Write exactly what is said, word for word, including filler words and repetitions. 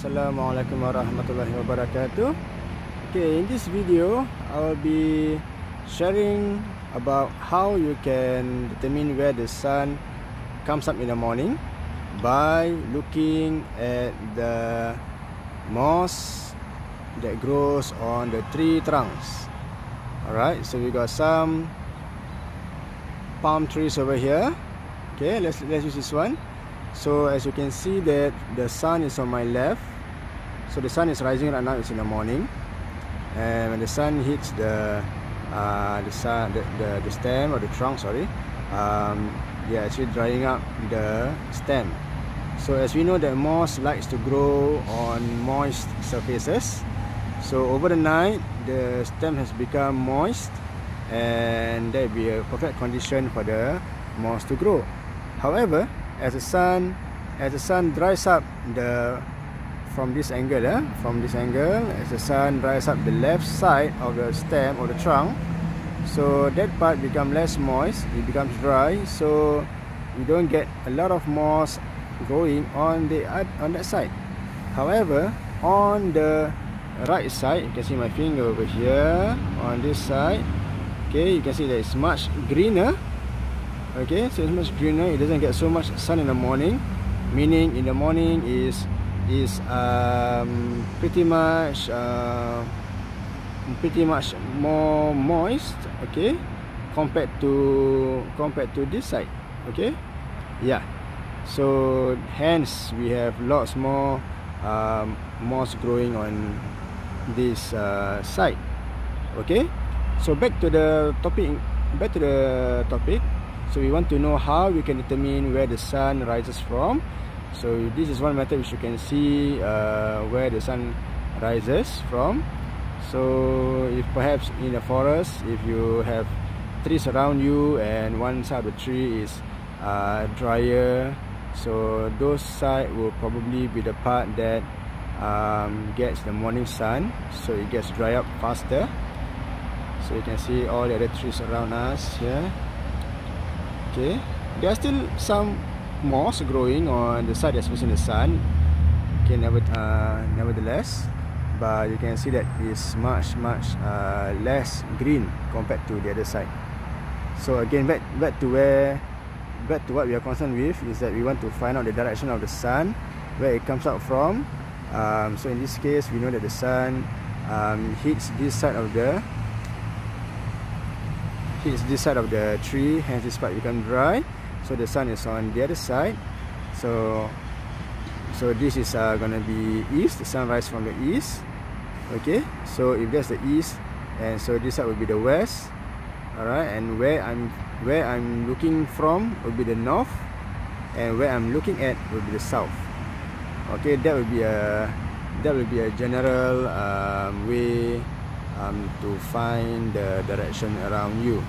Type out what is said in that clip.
Assalamualaikum warahmatullahi wabarakatuh. Okay, in this video I'll be sharing about how you can determine where the sun comes up in the morning by looking at the moss that grows on the tree trunks. Alright, so we got some palm trees over here. Okay, let's let's use this one. So as you can see that the sun is on my left. So the sun is rising right now, it's in the morning. And when the sun hits the uh, the, sun, the, the the stem or the trunk, sorry, um, yeah, actually drying up the stem. So as we know that moss likes to grow on moist surfaces. So over the night, the stem has become moist, and that would be a perfect condition for the moss to grow. However, as the sun, as the sun dries up the from this angle, eh? from this angle, as the sun dries up the left side of the stem or the trunk, so that part becomes less moist. It becomes dry, so you don't get a lot of moss growing on the on that side. However, on the right side, you can see my finger over here on this side. Okay, you can see that it's much greener. Okay, so it's much greener. It doesn't get so much sun in the morning, meaning in the morning is is um, pretty much uh, pretty much more moist. Okay, compared to compared to this side. Okay, yeah. So hence we have lots more um, moss growing on this uh, side. Okay, so back to the topic. Back to the topic. So we want to know how we can determine where the sun rises from. So this is one method which you can see uh, where the sun rises from. So if perhaps in a forest, if you have trees around you and one side of the tree is uh, drier, so those side will probably be the part that um, gets the morning sun. So it gets dry up faster. So you can see all the other trees around us here. Okay, there's still some moss growing on the side that's facing the sun. Okay, never, uh, nevertheless, but you can see that it's much, much uh, less green compared to the other side. So again, back, back to where, back to what we are concerned with is that we want to find out the direction of the sun, where it comes out from. Um, so in this case, we know that the sun um, hits this side of the. It's this side of the tree, hence this part become dry. So the sun is on the other side. So, so this is uh, gonna be east. The sun rises from the east. Okay. So if that's the east, and so this side will be the west. All right. And where I'm where I'm looking from will be the north, and where I'm looking at will be the south. Okay. That will be a that will be a general um, way. Um, to find the direction around you.